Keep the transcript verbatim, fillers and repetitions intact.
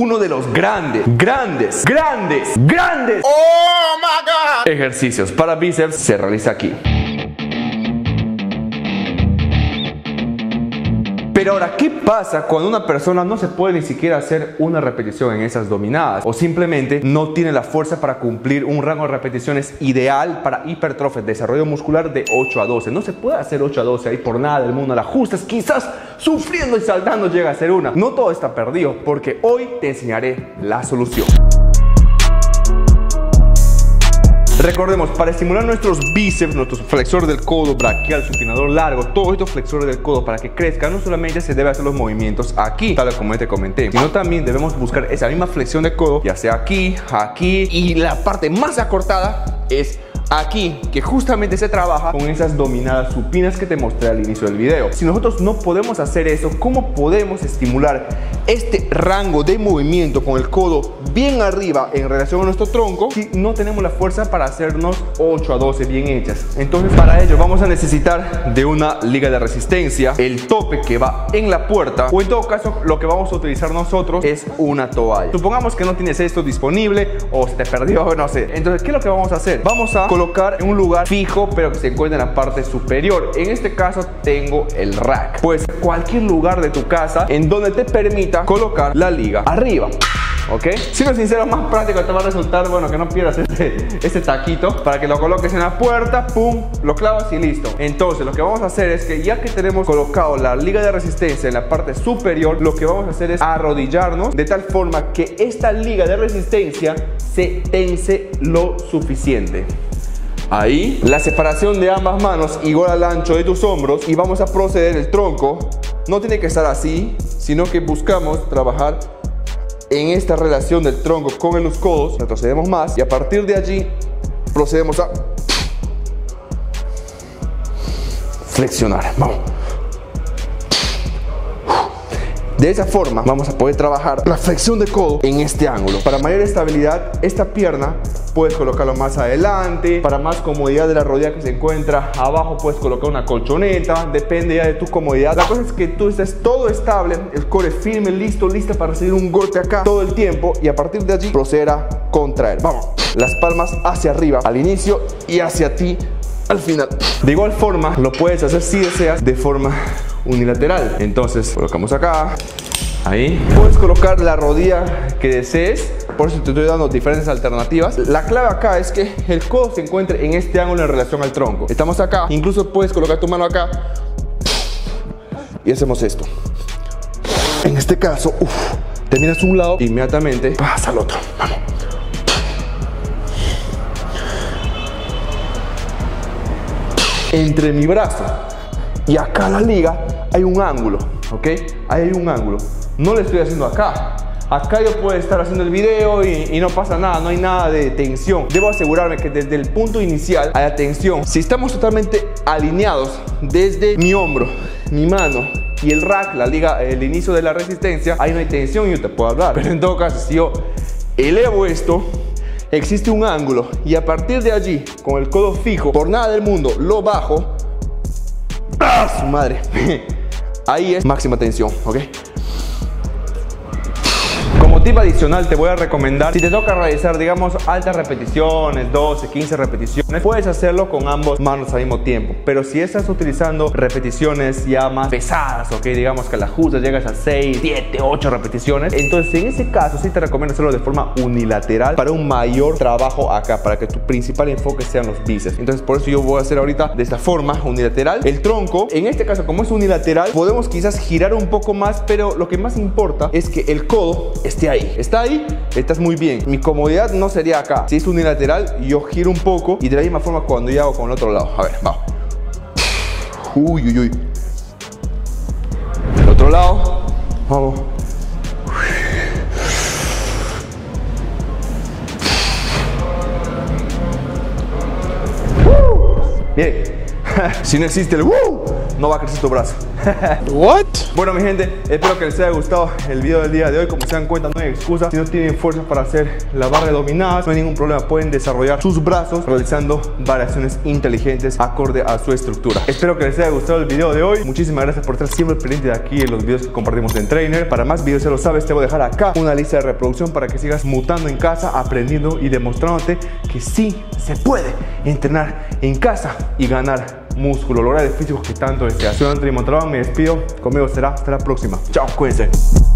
uno de los grandes, grandes, grandes, grandes oh my God, ejercicios para bíceps se realiza aquí. Pero ahora, ¿qué pasa cuando una persona no se puede ni siquiera hacer una repetición en esas dominadas? O simplemente no tiene la fuerza para cumplir un rango de repeticiones ideal para hipertrofia, desarrollo muscular de ocho a doce. No se puede hacer ocho a doce ahí por nada del mundo, a las justas, quizás sufriendo y saltando llega a ser una. No todo está perdido, porque hoy te enseñaré la solución. Recordemos, para estimular nuestros bíceps, nuestros flexores del codo, braquial, supinador largo, todos estos flexores del codo para que crezcan, no solamente se debe hacer los movimientos aquí, tal como te comenté, sino también debemos buscar esa misma flexión de codo, ya sea aquí, aquí, y la parte más acortada es aquí, que justamente se trabaja con esas dominadas supinas que te mostré al inicio del video. Si nosotros no podemos hacer eso, ¿cómo podemos estimular este rango de movimiento con el codo bien arriba en relación a nuestro tronco si no tenemos la fuerza para hacernos ocho a doce bien hechas? Entonces, para ello vamos a necesitar de una liga de resistencia, el tope que va en la puerta, o en todo caso lo que vamos a utilizar nosotros es una toalla. Supongamos que no tienes esto disponible o se te perdió, no sé. Entonces, ¿qué es lo que vamos a hacer? Vamos a colocar en un lugar fijo pero que se encuentre en la parte superior. En este caso tengo el rack. Pues cualquier lugar de tu casa en donde te permita colocar la liga arriba, ¿ok? Siendo sincero, más práctico te va a resultar, bueno, que no pierdas este, este taquito, para que lo coloques en la puerta, pum, lo clavas y listo. Entonces lo que vamos a hacer es que ya que tenemos colocado la liga de resistencia en la parte superior, lo que vamos a hacer es arrodillarnos de tal forma que esta liga de resistencia se tense lo suficiente. Ahí, la separación de ambas manos igual al ancho de tus hombros, y vamos a proceder. El tronco no tiene que estar así, sino que buscamos trabajar en esta relación del tronco con los codos. Retrocedemos más y a partir de allí procedemos a flexionar. Vamos. De esa forma vamos a poder trabajar la flexión de codo en este ángulo. Para mayor estabilidad, esta pierna puedes colocarlo más adelante. Para más comodidad de la rodilla que se encuentra abajo, puedes colocar una colchoneta. Depende ya de tu comodidad. La cosa es que tú estés todo estable, el core firme, listo, lista para recibir un golpe acá todo el tiempo. Y a partir de allí proceder a contraer. Vamos. Las palmas hacia arriba al inicio y hacia ti al final. De igual forma lo puedes hacer si deseas de forma unilateral. Entonces colocamos acá, ahí puedes colocar la rodilla que desees. Por eso te estoy dando diferentes alternativas. La clave acá es que el codo se encuentre en este ángulo en relación al tronco. Estamos acá, incluso puedes colocar tu mano acá y hacemos esto. En este caso, uf, terminas un lado, inmediatamente vas al otro. Vamos. Entre mi brazo y acá la liga hay un ángulo, ¿ok? Ahí hay un ángulo. No le estoy haciendo acá. Acá yo puedo estar haciendo el video y, y no pasa nada, no hay nada de tensión. Debo asegurarme que desde el punto inicial haya tensión. Si estamos totalmente alineados desde mi hombro, mi mano y el rack, la liga, el inicio de la resistencia, ahí no hay tensión y yo te puedo hablar. Pero en todo caso, si yo elevo esto, existe un ángulo, y a partir de allí, con el codo fijo, por nada del mundo lo bajo. ¡Ah, su madre! Ahí es máxima tensión, ¿ok? Como tip adicional te voy a recomendar, si te toca realizar, digamos, altas repeticiones, doce, quince repeticiones, puedes hacerlo con ambas manos al mismo tiempo. Pero si estás utilizando repeticiones ya más pesadas, ok, digamos que a las justas llegas a seis, siete, ocho repeticiones, entonces en ese caso sí te recomiendo hacerlo de forma unilateral para un mayor trabajo acá, para que tu principal enfoque sean los bíceps. Entonces por eso yo voy a hacer ahorita de esta forma unilateral. El tronco, en este caso como es unilateral, podemos quizás girar un poco más, pero lo que más importa es que el codo esté ahí. Está ahí, estás muy bien. Mi comodidad no sería acá. Si es unilateral, yo giro un poco, y de la misma forma cuando yo hago con el otro lado. A ver, vamos. Uy, uy, uy. El otro lado. Vamos. Bien. Si no existe el uh, no va a crecer tu brazo. What? Bueno, mi gente, espero que les haya gustado el video del día de hoy. Como se dan cuenta, no hay excusa. Si no tienen fuerzas para hacer la barra dominada, no hay ningún problema, pueden desarrollar sus brazos realizando variaciones inteligentes acorde a su estructura. Espero que les haya gustado el video de hoy. Muchísimas gracias por estar siempre pendiente de aquí en los videos que compartimos en Tr4iner. Para más videos, ya lo sabes, te voy a dejar acá una lista de reproducción para que sigas mutando en casa, aprendiendo y demostrándote que sí se puede entrenar en casa y ganar músculo, lograr el físico que tanto deseas. Soy Anthoni Montalván, me despido. Conmigo será hasta la próxima. Chao, cuídense.